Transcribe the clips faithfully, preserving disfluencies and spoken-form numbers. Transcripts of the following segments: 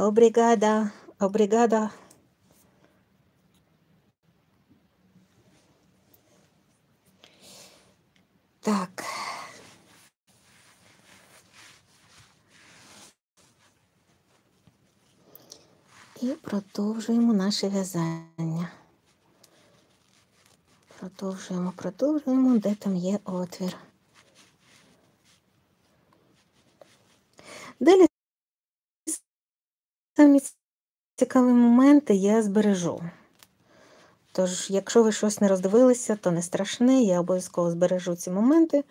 Obrigada, obrigada. Так. І продовжуємо наше в'язання. Продовжуємо, продовжуємо, де там є отвір. Далі самі цікаві моменти я збережу. Тож, якщо ви щось не роздивилися, то не страшне, я обов'язково збережу ці моменти.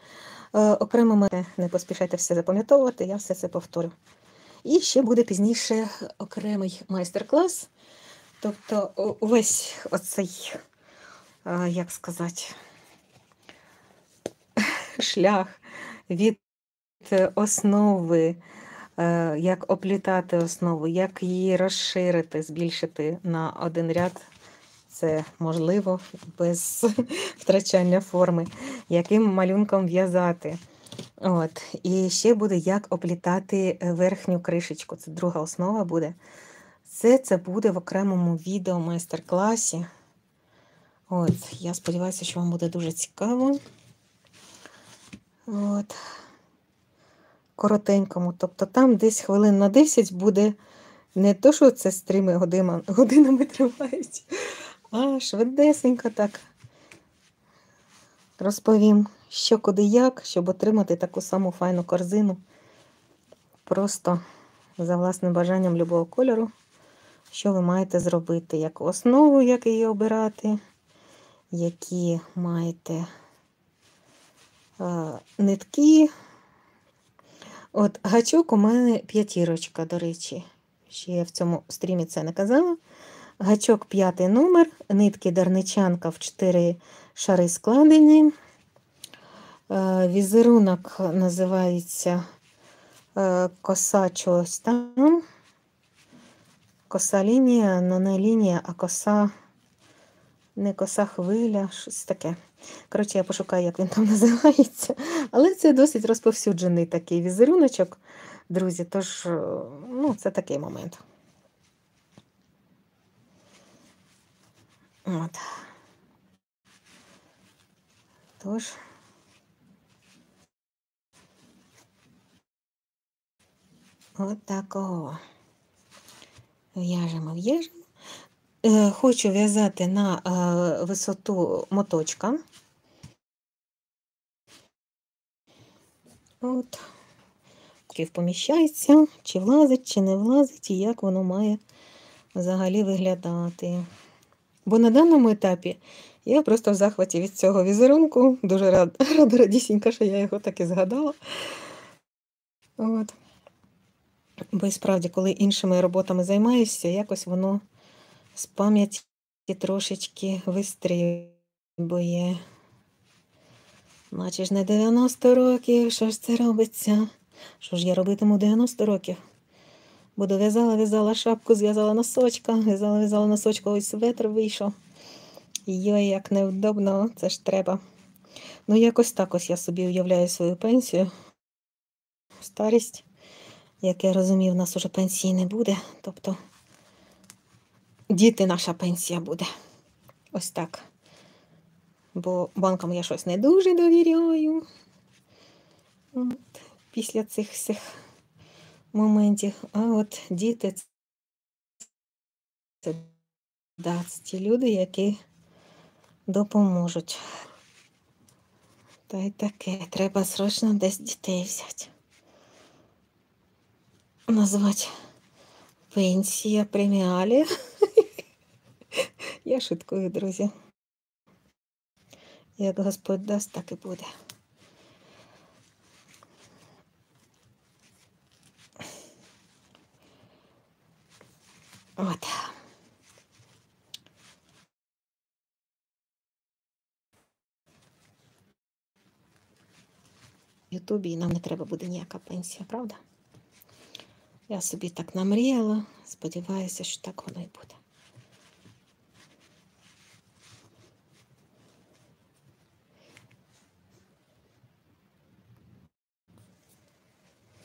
Е, окремо ми не поспішайте все запам'ятовувати, я все це повторю. І ще буде пізніше окремий майстер-клас. Тобто увесь оцей, е, як сказати, шлях від основи, е, як оплітати основу, як її розширити, збільшити на один ряд. Це можливо без втрачання форми, яким малюнком в'язати. От. І ще буде, як оплітати верхню кришечку. Це друга основа буде. Це, це буде в окремому відео майстер-класі. От. Я сподіваюся, що вам буде дуже цікаво. От. Коротенькому. Тобто там десь хвилин на десять буде не то, що це стріми годинами, годинами тривають, а швидесенько так розповім, що куди як, щоб отримати таку саму файну корзину. Просто за власним бажанням любого кольору, що ви маєте зробити, яку основу, як її обирати, які маєте а, нитки. От гачок у мене п'ятірочка, до речі. Ще я в цьому стрімі це не казала. Гачок п'ятий номер, нитки дарничанка в чотири шари складені. Візерунок називається коса чогось там. Коса лінія, але не лінія, а коса, не коса хвиля, щось таке. Коротше, я пошукаю, як він там називається. Але це досить розповсюджений такий візеруночок, друзі. Тож, ну, це такий момент. От. Тож. От такого. В'яжемо, в'яжемо. Е, хочу в'язати на е, висоту моточка. От. Поміщається, чи влазить, чи не влазить, і як воно має взагалі виглядати. Бо на даному етапі я просто в захваті від цього візерунку. Дуже рада, рада радісінька, що я його так і згадала. От. Бо і справді, коли іншими роботами займаєшся, якось воно з пам'яті трошечки вистрибує. Наче ж не дев'яносто років, що ж це робиться? Що ж я робитиму дев'яносто років? Бо дов'язала, в'язала шапку, зв'язала носочка, в'язала, в'язала носочка, ось светр вийшов. Йой, як невдобно, це ж треба. Ну, якось так ось я собі уявляю свою пенсію, старість. Як я розумію, в нас уже пенсії не буде, тобто діти наша пенсія буде. Ось так. Бо банкам я щось не дуже довіряю. От. Після цих всіх моментів. А от діти – це, да, це ті люди, які допоможуть. Та й таке, треба срочно десь дітей взяти. Назвати пенсія преміалі. Я шуткую, друзі. Як Господь дасть, так і буде. От. В Ютубі нам не треба буде ніяка пенсія, правда? Я собі так намріяла, сподіваюся, що так воно і буде.